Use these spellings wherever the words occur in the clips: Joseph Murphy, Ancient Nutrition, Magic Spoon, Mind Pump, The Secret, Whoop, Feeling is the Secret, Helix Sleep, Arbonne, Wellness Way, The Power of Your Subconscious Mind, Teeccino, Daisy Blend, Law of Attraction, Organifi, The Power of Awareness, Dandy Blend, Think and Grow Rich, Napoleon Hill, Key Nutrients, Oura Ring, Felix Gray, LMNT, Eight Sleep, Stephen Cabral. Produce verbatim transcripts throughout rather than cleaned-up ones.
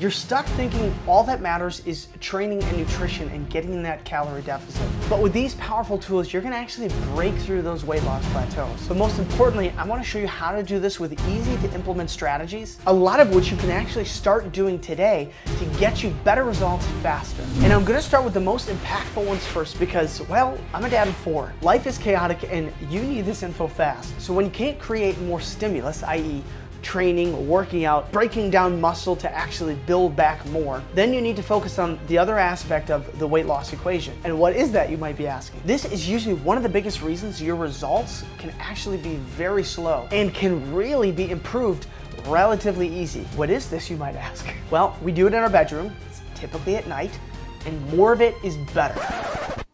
You're stuck thinking all that matters is training and nutrition and getting in that calorie deficit. But with these powerful tools, you're gonna actually break through those weight loss plateaus. But most importantly, I wanna show you how to do this with easy to implement strategies, a lot of which you can actually start doing today to get you better results faster. And I'm gonna start with the most impactful ones first because, well, I'm a dad of four. Life is chaotic and you need this info fast. So when you can't create more stimulus, that is, training, working out, breaking down muscle to actually build back more, then you need to focus on the other aspect of the weight loss equation. And what is that, you might be asking? This is usually one of the biggest reasons your results can actually be very slow and can really be improved relatively easy. What is this, you might ask? Well, we do it in our bedroom, it's typically at night, and more of it is better.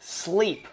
Sleep.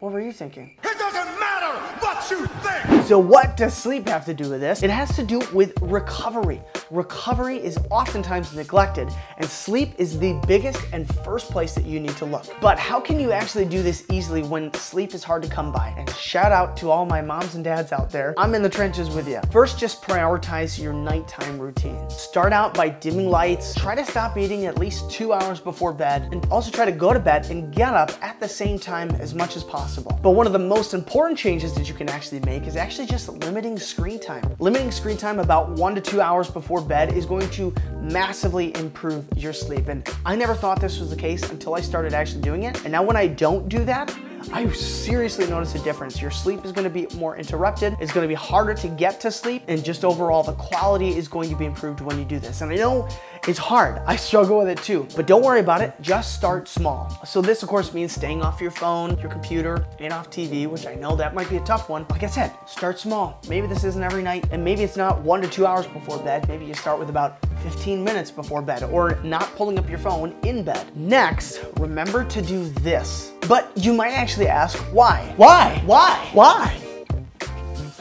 What were you thinking? It doesn't matter what you think! So what does sleep have to do with this? It has to do with recovery. Recovery is oftentimes neglected, and sleep is the biggest and first place that you need to look. But how can you actually do this easily when sleep is hard to come by? And shout out to all my moms and dads out there. I'm in the trenches with you. First, just prioritize your nighttime routine. Start out by dimming lights. Try to stop eating at least two hours before bed, and also try to go to bed and get up at the same time as much as possible. But one of the most important changes that you can actually make is actually just limiting screen time. Limiting screen time about one to two hours before bed is going to massively improve your sleep. And I never thought this was the case until I started actually doing it. And now when I don't do that, I seriously notice a difference. Your sleep is gonna be more interrupted, it's gonna be harder to get to sleep, and just overall the quality is going to be improved when you do this. And I know it's hard, I struggle with it too, but don't worry about it, just start small. So this of course means staying off your phone, your computer, and off T V, which I know that might be a tough one. Like I said, start small. Maybe this isn't every night, and maybe it's not one to two hours before bed, maybe you start with about fifteen minutes before bed, or not pulling up your phone in bed. Next, remember to do this. But you might actually ask, why? Why? Why? Why?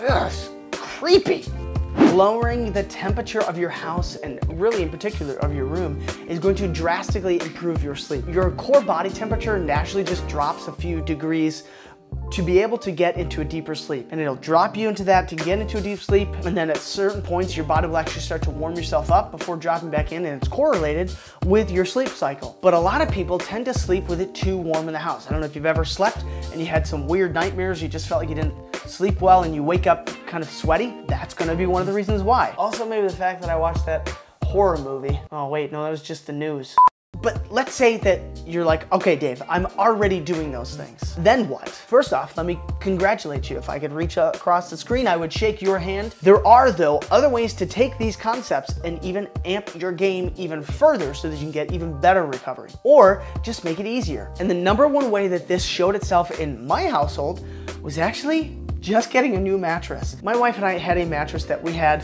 Ugh, creepy. Lowering the temperature of your house, and really in particular of your room, is going to drastically improve your sleep. Your core body temperature naturally just drops a few degrees to be able to get into a deeper sleep. And it'll drop you into that to get into a deep sleep, and then at certain points your body will actually start to warm yourself up before dropping back in, and it's correlated with your sleep cycle. But a lot of people tend to sleep with it too warm in the house. I don't know if you've ever slept and you had some weird nightmares, you just felt like you didn't sleep well and you wake up kind of sweaty. That's gonna be one of the reasons why. Also maybe the fact that I watched that horror movie. Oh wait, no, that was just the news. But let's say that you're like, okay, Dave, I'm already doing those things. Then what? First off, let me congratulate you. If I could reach across the screen, I would shake your hand. There are, though, other ways to take these concepts and even amp your game even further so that you can get even better recovery, or just make it easier. And the number one way that this showed itself in my household was actually just getting a new mattress. My wife and I had a mattress that we had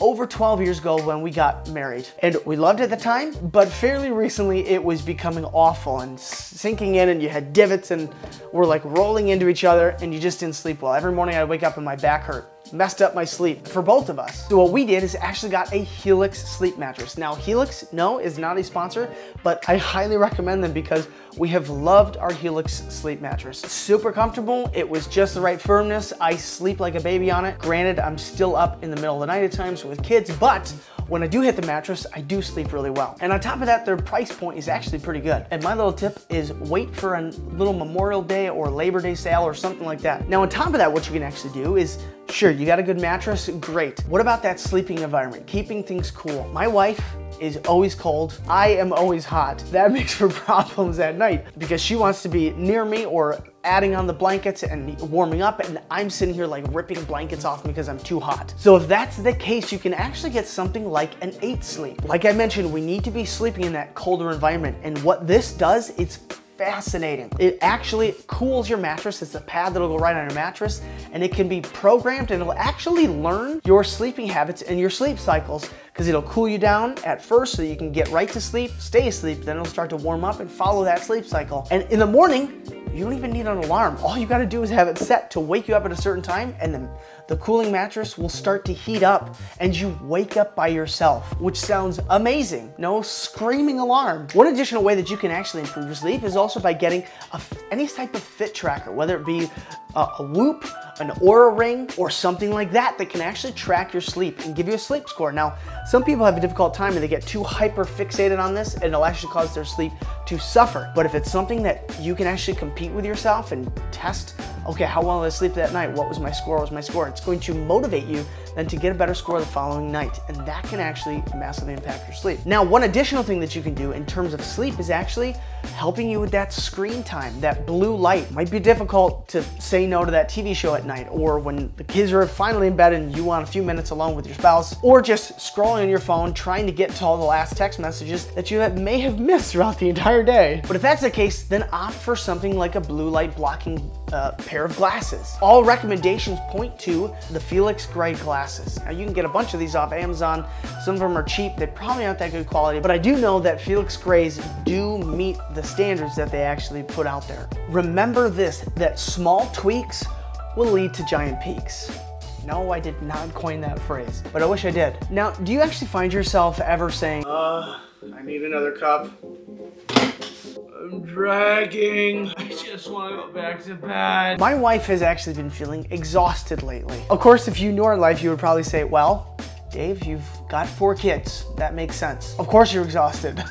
over twelve years ago when we got married. And we loved it at the time, but fairly recently it was becoming awful and sinking in, and you had divots and were like rolling into each other and you just didn't sleep well. Every morning I'd wake up and my back hurt. Messed up my sleep for both of us. So what we did is actually got a Helix Sleep mattress. Now Helix, no, is not a sponsor, but I highly recommend them because we have loved our Helix Sleep mattress. Super comfortable, it was just the right firmness. I sleep like a baby on it. Granted, I'm still up in the middle of the night at times with kids, but when I do hit the mattress, I do sleep really well. And on top of that, their price point is actually pretty good. And my little tip is wait for a little Memorial Day or Labor Day sale or something like that. Now on top of that, what you can actually do is, sure, you got a good mattress, great. What about that sleeping environment? Keeping things cool. My wife is always cold. I am always hot. That makes for problems at night because she wants to be near me or adding on the blankets and warming up, and I'm sitting here like ripping blankets off me because I'm too hot. So if that's the case, you can actually get something like an Eight Sleep. Like I mentioned, we need to be sleeping in that colder environment, and what this does, it's fascinating. It actually cools your mattress. It's a pad that'll go right on your mattress, and it can be programmed, and it'll actually learn your sleeping habits and your sleep cycles, because it'll cool you down at first so you can get right to sleep, stay asleep, then it'll start to warm up and follow that sleep cycle. And in the morning, you don't even need an alarm. All you gotta do is have it set to wake you up at a certain time, and then the cooling mattress will start to heat up and you wake up by yourself, which sounds amazing. No screaming alarm. One additional way that you can actually improve your sleep is also by getting a, any type of fit tracker, whether it be a, a Whoop, an Oura Ring, or something like that that can actually track your sleep and give you a sleep score. Now, some people have a difficult time and they get too hyper fixated on this and it'll actually cause their sleep to suffer. But if it's something that you can actually compete with yourself and test, okay, how well did I sleep that night? What was my score? What was my score? It's going to motivate you then to get a better score the following night. And that can actually massively impact your sleep. Now, one additional thing that you can do in terms of sleep is actually helping you with that screen time, that blue light. Might be difficult to say no to that T V show at night, or when the kids are finally in bed and you want a few minutes alone with your spouse, or just scrolling on your phone, trying to get to all the last text messages that you may have missed throughout the entire day. But if that's the case, then opt for something like a blue light blocking uh, pair of glasses. All recommendations point to the Felix Gray glasses. Now you can get a bunch of these off Amazon. Some of them are cheap. They probably aren't that good quality, but I do know that Felix Gray's do meet the standards that they actually put out there. Remember this, that small tweaks will lead to giant peaks. No, I did not coin that phrase, but I wish I did. Now, do you actually find yourself ever saying, uh, I need another cup. I'm dragging. I just want to go back to bed. My wife has actually been feeling exhausted lately. Of course, if you knew our life, you would probably say, well, Dave, you've got four kids. That makes sense. Of course you're exhausted.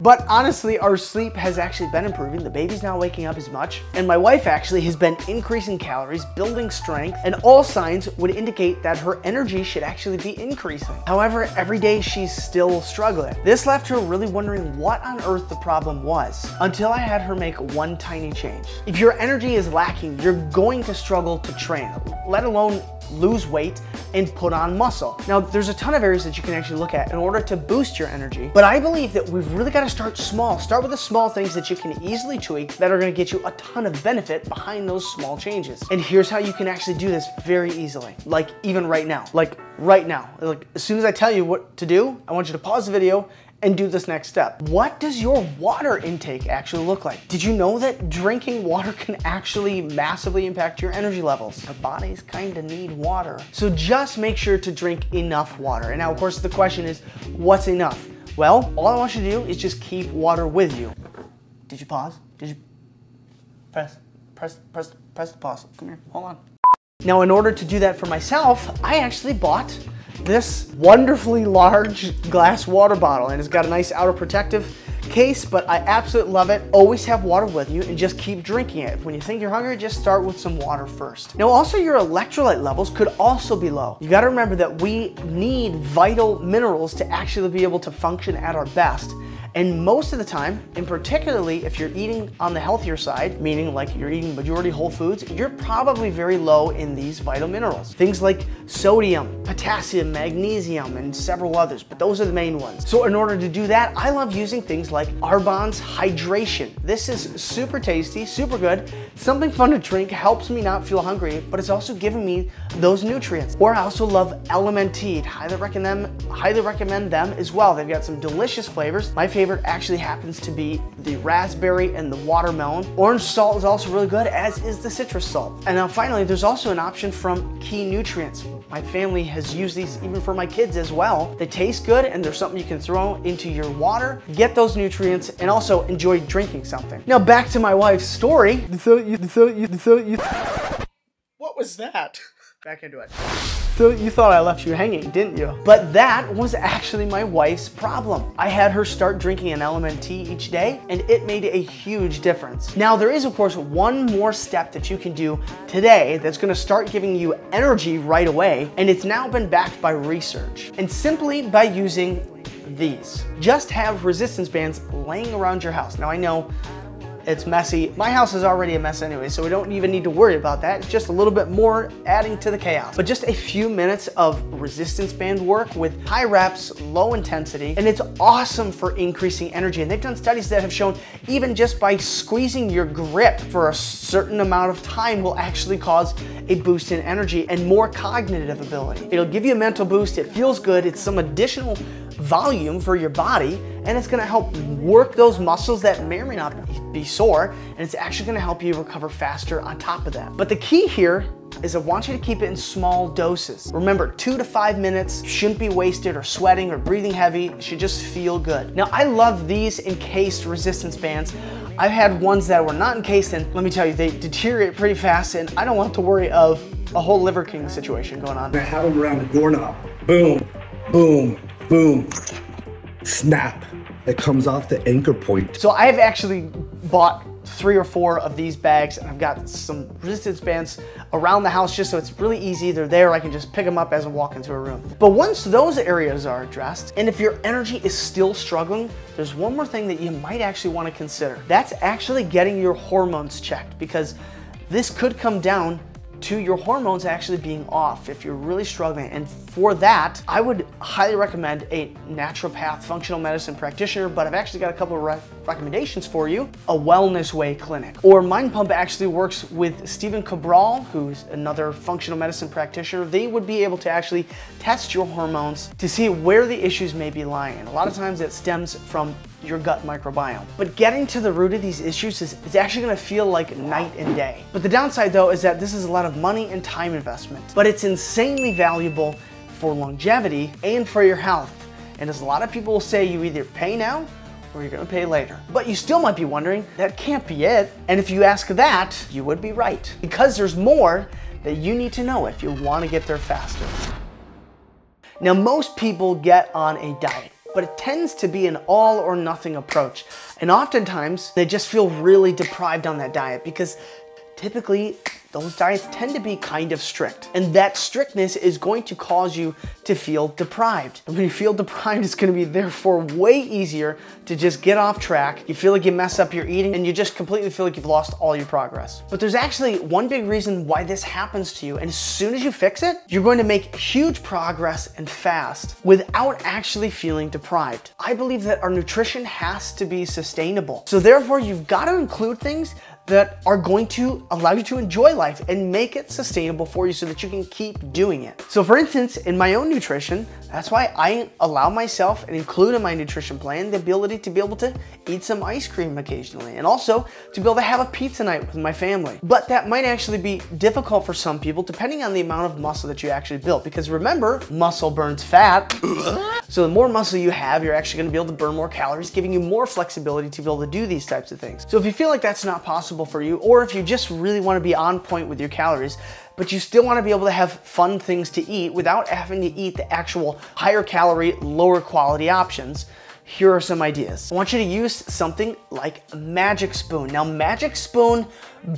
But honestly, our sleep has actually been improving. The baby's not waking up as much. And my wife actually has been increasing calories, building strength, and all signs would indicate that her energy should actually be increasing. However, every day she's still struggling. This left her really wondering what on earth the problem was, until I had her make one tiny change. If your energy is lacking, you're going to struggle to train, let alone lose weight and put on muscle. Now, there's a ton of areas that you can actually look at in order to boost your energy, but I believe that we've really got to start small. Start with the small things that you can easily tweak that are going to get you a ton of benefit behind those small changes. And here's how you can actually do this very easily. Like even right now, like right now, like as soon as I tell you what to do, I want you to pause the video and do this next step. What does your water intake actually look like? Did you know that drinking water can actually massively impact your energy levels? Our bodies kind of need water. So just make sure to drink enough water. And now, of course, the question is, what's enough? Well, all I want you to do is just keep water with you. Did you pause? Did you press, press, press, press the pause? Come here, hold on. Now, in order to do that for myself, I actually bought this wonderfully large glass water bottle, and it's got a nice outer protective case, but I absolutely love it. Always have water with you and just keep drinking it. When you think you're hungry, just start with some water first. Now also, your electrolyte levels could also be low. You gotta remember that we need vital minerals to actually be able to function at our best. And most of the time, and particularly if you're eating on the healthier side, meaning like you're eating majority whole foods, you're probably very low in these vital minerals. Things like sodium, potassium, magnesium, and several others, but those are the main ones. So in order to do that, I love using things like Arbonne's Hydration. This is super tasty, super good, something fun to drink, helps me not feel hungry, but it's also giving me those nutrients. Or I also love L M N T. Highly recommend, highly recommend them as well. They've got some delicious flavors. My favorite favorite actually happens to be the raspberry and the watermelon. Orange salt is also really good, as is the citrus salt. And now finally, there's also an option from Key Nutrients. My family has used these even for my kids as well. They taste good and they're something you can throw into your water, get those nutrients, and also enjoy drinking something. Now back to my wife's story. So you, so you, so you. What was that? Back into it. So you thought I left you hanging, didn't you? But that was actually my wife's problem. I had her start drinking an L M N T each day, and it made a huge difference. Now there is, of course, one more step that you can do today that's gonna start giving you energy right away, and it's now been backed by research. And simply by using these. Just have resistance bands laying around your house. Now I know, it's messy. My house is already a mess anyway, so we don't even need to worry about that. It's just a little bit more adding to the chaos. But just a few minutes of resistance band work with high reps, low intensity, and it's awesome for increasing energy. And they've done studies that have shown even just by squeezing your grip for a certain amount of time will actually cause a boost in energy and more cognitive ability. It'll give you a mental boost. It feels good. It's some additional volume for your body, and it's gonna help work those muscles that may or may not be sore, and it's actually gonna help you recover faster on top of that. But the key here is I want you to keep it in small doses. Remember, two to five minutes shouldn't be wasted or sweating or breathing heavy. It should just feel good. Now, I love these encased resistance bands. I've had ones that were not encased, and let me tell you, they deteriorate pretty fast, and I don't want to worry of a whole Liver King situation going on. I have them around the doorknob. Boom, boom, boom, snap. It comes off the anchor point. So I've actually bought three or four of these bags, and I've got some resistance bands around the house just so it's really easy. They're there, I can just pick them up as I walk into a room. But once those areas are addressed, and if your energy is still struggling, there's one more thing that you might actually want to consider. That's actually getting your hormones checked, because this could come down to your hormones actually being off if you're really struggling. And for that, I would highly recommend a naturopath, functional medicine practitioner, but I've actually got a couple of re recommendations for you. A Wellness Way clinic. Or Mind Pump actually works with Stephen Cabral, who's another functional medicine practitioner. They would be able to actually test your hormones to see where the issues may be lying. And a lot of times it stems from your gut microbiome. But getting to the root of these issues is, is actually gonna feel like night and day. But the downside though is that this is a lot of money and time investment, but it's insanely valuable for longevity and for your health. And as a lot of people will say, you either pay now or you're gonna pay later. But you still might be wondering, that can't be it. And if you ask that, you would be right, because there's more that you need to know if you wanna get there faster. Now, most people get on a diet, but it tends to be an all or nothing approach. And oftentimes they just feel really deprived on that diet, because typically those diets tend to be kind of strict. And that strictness is going to cause you to feel deprived. And when you feel deprived, it's gonna be therefore way easier to just get off track. You feel like you mess up your eating, and you just completely feel like you've lost all your progress. But there's actually one big reason why this happens to you. And as soon as you fix it, you're going to make huge progress and fast without actually feeling deprived. I believe that our nutrition has to be sustainable. So therefore you've got to include things that are going to allow you to enjoy life and make it sustainable for you so that you can keep doing it. So for instance, in my own nutrition, that's why I allow myself and include in my nutrition plan the ability to be able to eat some ice cream occasionally, and also to be able to have a pizza night with my family. But that might actually be difficult for some people depending on the amount of muscle that you actually built, because remember, muscle burns fat. So the more muscle you have, you're actually gonna be able to burn more calories, giving you more flexibility to be able to do these types of things. So if you feel like that's not possible for you, or if you just really want to be on point with your calories, but you still want to be able to have fun things to eat without having to eat the actual higher calorie, lower quality options, here are some ideas. I want you to use something like Magic Spoon. Now, Magic Spoon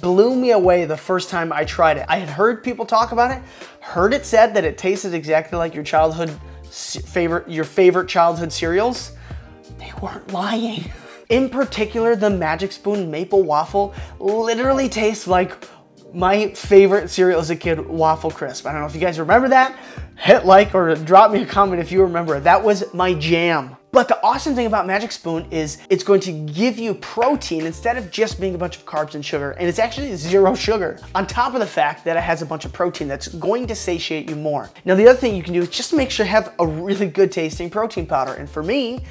blew me away the first time I tried it. I had heard people talk about it, heard it said that it tasted exactly like your childhood favorite, your favorite childhood cereals. They weren't lying. In particular, the Magic Spoon Maple Waffle literally tastes like my favorite cereal as a kid, Waffle Crisp. I don't know if you guys remember that. Hit like or drop me a comment if you remember. That was my jam. But the awesome thing about Magic Spoon is it's going to give you protein instead of just being a bunch of carbs and sugar, and it's actually zero sugar. On top of the fact that it has a bunch of protein that's going to satiate you more. Now, the other thing you can do is just make sure you have a really good tasting protein powder. And for me,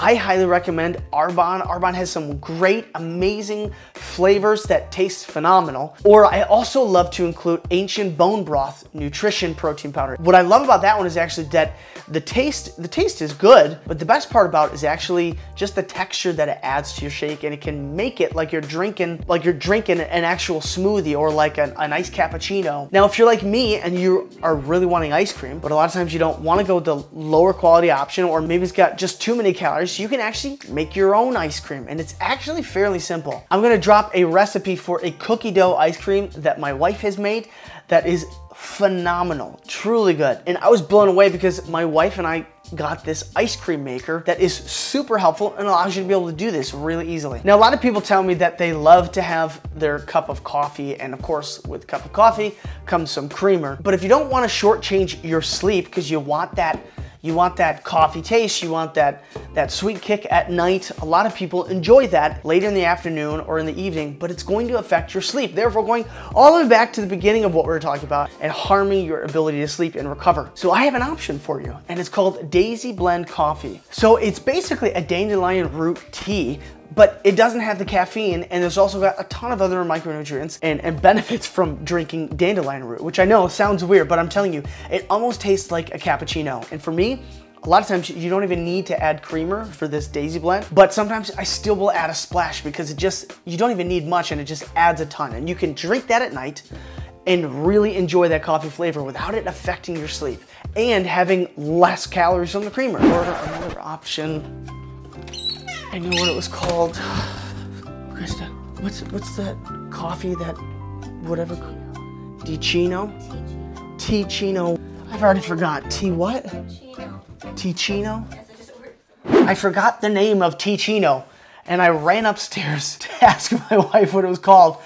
I highly recommend Arbonne. Arbonne has some great, amazing flavors that taste phenomenal. Or I also love to include Ancient Bone Broth Nutrition Protein Powder. What I love about that one is actually that the taste, the taste is good, but the best part about it is actually just the texture that it adds to your shake, and it can make it like you're drinking, like you're drinking an actual smoothie or like an, a nice cappuccino. Now, if you're like me and you are really wanting ice cream, but a lot of times you don't want to go with the lower quality option, or maybe it's got just too many calories, so you can actually make your own ice cream, and it's actually fairly simple. I'm gonna drop a recipe for a cookie dough ice cream that my wife has made that is phenomenal, truly good. And I was blown away because my wife and I got this ice cream maker that is super helpful and allows you to be able to do this really easily. Now, a lot of people tell me that they love to have their cup of coffee, and of course with a cup of coffee comes some creamer. But if you don't wanna shortchange your sleep, because you want that You want that coffee taste, you want that, that sweet kick at night. A lot of people enjoy that later in the afternoon or in the evening, but it's going to affect your sleep. Therefore, going all the way back to the beginning of what we were talking about and harming your ability to sleep and recover. So I have an option for you, and it's called Daisy Blend Coffee. So it's basically a dandelion root tea, but it doesn't have the caffeine, and there's also got a ton of other micronutrients and, and benefits from drinking dandelion root, which I know sounds weird, but I'm telling you, it almost tastes like a cappuccino. And for me, a lot of times you don't even need to add creamer for this Daisy Blend, but sometimes I still will add a splash because it just, you don't even need much and it just adds a ton. And you can drink that at night and really enjoy that coffee flavor without it affecting your sleep and having less calories on the creamer. Or another option, I knew what it was called. Krista, what's, what's that coffee, that whatever, Teeccino? Teeccino. I've already forgot. Tea what? Teeccino? I forgot the name of Teeccino, and I ran upstairs to ask my wife what it was called.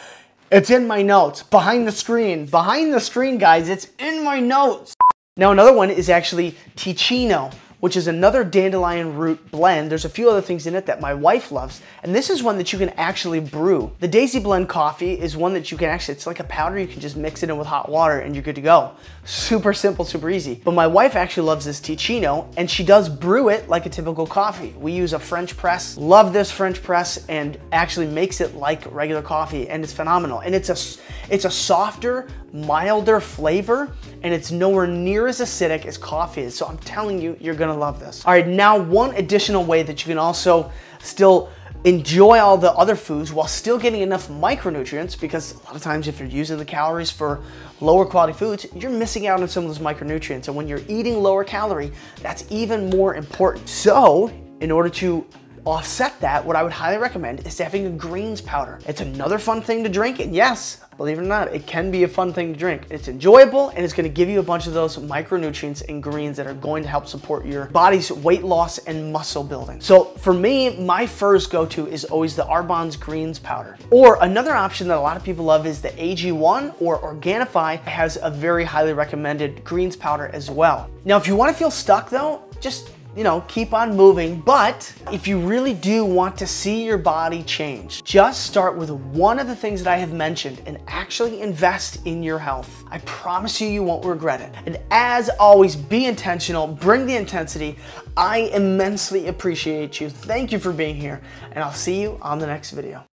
It's in my notes, behind the screen. Behind the screen, guys, it's in my notes. Now another one is actually Teeccino, which is another dandelion root blend. There's a few other things in it that my wife loves, and this is one that you can actually brew. The Daisy Blend coffee is one that you can actually, it's like a powder, you can just mix it in with hot water and you're good to go. Super simple, super easy. But my wife actually loves this Teeccino, and she does brew it like a typical coffee. We use a French press, love this French press, and actually makes it like regular coffee, and it's phenomenal. And it's a, it's a softer, milder flavor, and it's nowhere near as acidic as coffee is. So I'm telling you, you're gonna love this. All right, now one additional way that you can also still enjoy all the other foods while still getting enough micronutrients, because a lot of times if you're using the calories for lower quality foods, you're missing out on some of those micronutrients. And when you're eating lower calorie, that's even more important. So in order to offset that, what I would highly recommend is having a greens powder. It's another fun thing to drink, and yes, believe it or not, it can be a fun thing to drink. It's enjoyable, and it's gonna give you a bunch of those micronutrients and greens that are going to help support your body's weight loss and muscle building. So for me, my first go-to is always the Arbonne's greens powder. Or another option that a lot of people love is the A G one or Organifi has a very highly recommended greens powder as well. Now, if you wanna feel stuck though, just, you know, keep on moving. But if you really do want to see your body change, just start with one of the things that I have mentioned and actually invest in your health. I promise you, you won't regret it. And as always, be intentional, bring the intensity. I immensely appreciate you. Thank you for being here, and I'll see you on the next video.